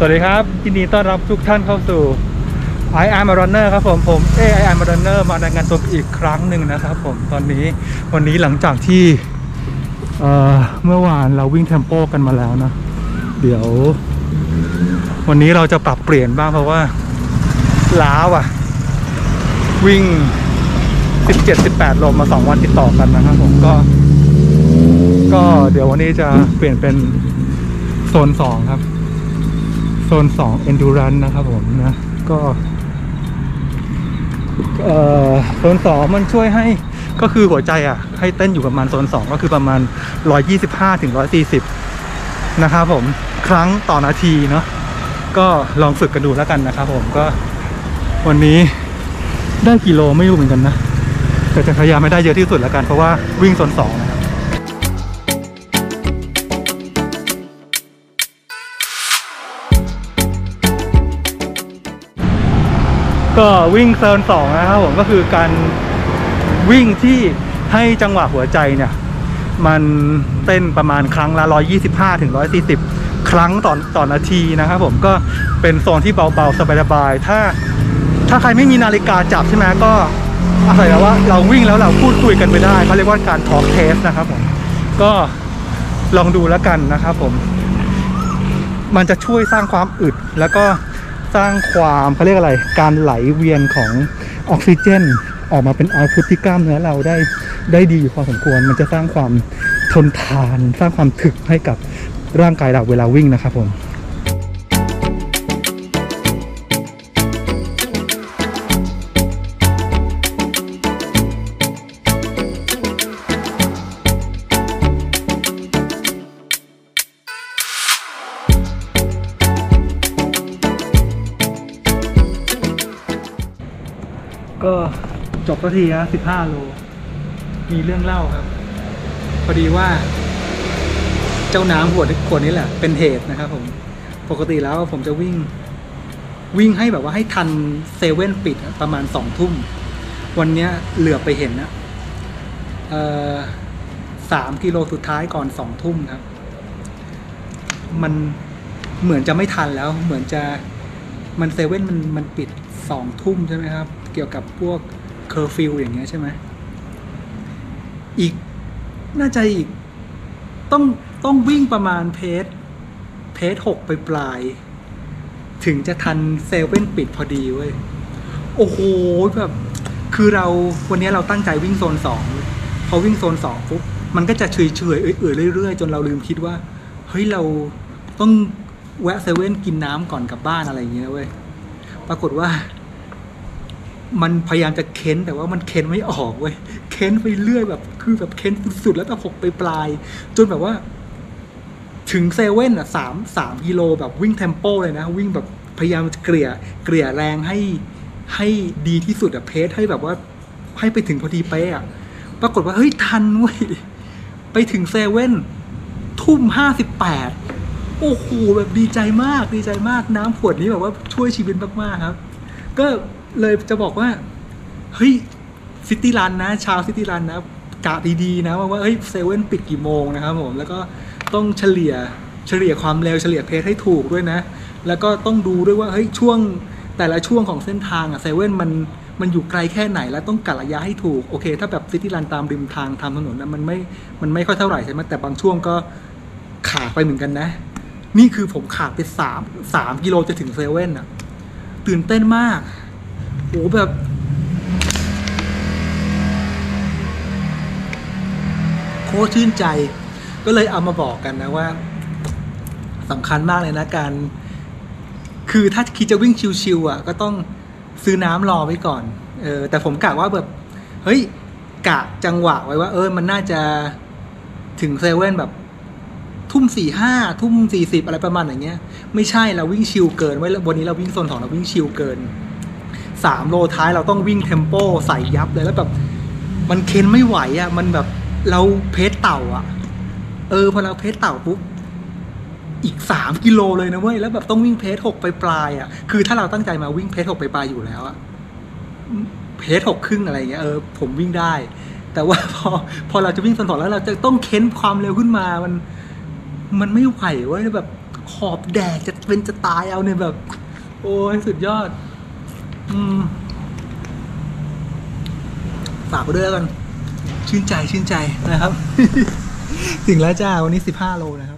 สวัสดีครับยินดีต้อนรับทุกท่านเข้าสู่ I am a runner ครับผมI am a runner มารายงานตัวอีกครั้งหนึ่งนะครับผมตอนนี้วันนี้หลังจากที่เมื่อวานเราวิ่งเทมโปกันมาแล้วนะเดี๋ยววันนี้เราจะปรับเปลี่ยนบ้างเพราะว่าล้าว่ะวิ่ง 17-18 โลมา2 วันติดต่อกันนะครับผมก็เดี๋ยววันนี้จะเปลี่ยนเป็นโซน2ครับโซน2 endurance นะครับผมนะก็โซน2มันช่วยให้ก็คือหัวใจอ่ะให้เต้นอยู่ประมาณโซน2ก็คือประมาณ125-140นะครับผมครั้งต่อนาทีเนาะก็ลองฝึกกันดูแล้วกันนะครับผมก็วันนี้ได้กิโลไม่รู้เหมือนกันนะแต่จะพยายามให้ได้เยอะที่สุดแล้วกันเพราะว่าวิ่งโซน2นะครับก็วิ่งโซน2นะครับผมก็คือการวิ่งที่ให้จังหวะหัวใจเนี่ยมันเต้นประมาณครั้งละ125-140ครั้งต่อนาทีนะครับผมก็เป็นโซนที่เบาๆสบายๆถ้าใครไม่มีนาฬิกาจับใช่ไหมก็อาศัยแล้วว่าเราวิ่งแล้วเราพูดคุยกันไปได้เขาเรียกว่าการทอล์กเทสนะครับผมก็ลองดูแล้วกันนะครับผมมันจะช่วยสร้างความอึดแล้วก็สร้างความเขาเรียกอะไรการไหลเวียนของออกซิเจนออกมาเป็นเอาท์พุตที่กล้ามเนื้อเราได้ดีอยู่พอสมควรมันจะสร้างความทนทานสร้างความถึกให้กับร่างกายเราเวลาวิ่งนะครับผมก็จบทีนะ15 โลมีเรื่องเล่าครับพอดีว่าเจ้าน้ำขวดนี้แหละเป็นเหตุนะครับผมปกติแล้วผมจะวิ่งให้แบบว่าให้ทันเซเว่นปิดประมาณ20:00วันนี้เหลือไปเห็นนะ3 กิโลสุดท้ายก่อน20:00ครับมันเหมือนจะไม่ทันแล้วเหมือนจะมันเซเว่นมันปิด20:00ใช่ไหมครับเกี่ยวกับพวกเคอร์ฟิวอย่างเงี้ยใช่ไหมอีกน่าจะอีกต้องวิ่งประมาณเพจ6ไปปลายถึงจะทันเซเว่นปิดพอดีเว้ยโอ้โหแบบคือเราวันนี้เราตั้งใจวิ่งโซน2พอวิ่งโซน2ปุ๊บมันก็จะเฉยเรื่อยๆจนเราลืมคิดว่าเฮ้ยเราต้องแวะเซเว่นกินน้ำก่อนกลับบ้านอะไรอย่างเงี้ยเว้ยปรากฏว่ามันพยายามจะเค้นแต่ว่ามันเค้นไม่ออกเว้ยเค้นไปเรื่อยแบบคือแบบเค้นสุดๆแล้วแต่หกไปปลายจนแบบว่าถึงเซเว่นอ่ะ3 กิโลแบบวิ่งเทมโปเลยนะวิ่งแบบพยายามจะเกลี่ยแรงให้ดีที่สุดอ่ะเพจให้แบบว่าให้ไปถึงพอดีเป๊ะอ่ะปรากฏว่าเฮ้ยทันเว้ยไปถึงเซเว่น 20:58โอ้โหแบบดีใจมากน้ำขวดนี้แบบว่าช่วยชีวิตมากๆครับก็เลยจะบอกว่าเฮ้ยซิตี้รันนะชาวซิตี้รันนะกะดีๆนะว่าเฮ้ยเซเว่นปิดกี่โมงนะครับผมแล้วก็ต้องเฉลี่ยความเร็วเฉลี่ยเพจให้ถูกด้วยนะแล้วก็ต้องดูด้วยว่าเฮ้ยช่วงแต่ละช่วงของเส้นทางอะเซเว่นมันอยู่ไกลแค่ไหนแล้วต้องกะระยะให้ถูกโอเคถ้าแบบซิตี้รันตามริมทางตามถนนนะมันไม่ค่อยเท่าไหร่ใช่ไหมแต่บางช่วงก็ขาดไปเหมือนกันนะนี่คือผมขาดไป3 กิโลจะถึงเซเว่นอ่ะตื่นเต้นมากโอ้แบบโคตรชื่นใจก็เลยเอามาบอกกันนะว่าสำคัญมากเลยนะการคือถ้าคิดจะวิ่งชิวๆอ่ะก็ต้องซื้อน้ำรอไว้ก่อนแต่ผมกะว่าแบบเฮ้ยกะจังหวะไว้ว่ามันน่าจะถึงเซเว่นแบบทุ่ม 4-5ทุ่ม 40อะไรประมาณอย่างเงี้ยไม่ใช่เราวิ่งชิลเกินไว้วันนี้เราวิ่งโซน2เราวิ่งชิลเกิน3 โลท้ายเราต้องวิ่งเทมโปใส่ยับเลยแล้วแบบมันเค้นไม่ไหวอ่ะมันแบบเราเพจเต่าอ่ะพอเราเพจเต่าปุ๊บอีก3 กิโลเลยนะเว้ยแล้วแบบต้องวิ่งเพจ6ไปปลายอ่ะคือถ้าเราตั้งใจมาวิ่งเพจ6ไปปลายอยู่แล้วอ่ะเพจ6 ครึ่งอะไรเงี้ยผมวิ่งได้แต่ว่าพอเราจะวิ่งโซน2แล้วเราจะต้องเค้นความเร็วขึ้นมามันไม่ไหวเว้ยแบบ ขอบแดดจะเป็นจะตายเอาเนี่ยแบบโอ้ยสุดยอดฝากไปด้วยแล้วกันชื่นใจนะครับถึงแล้วจ้าวันนี้15 โลนะครับ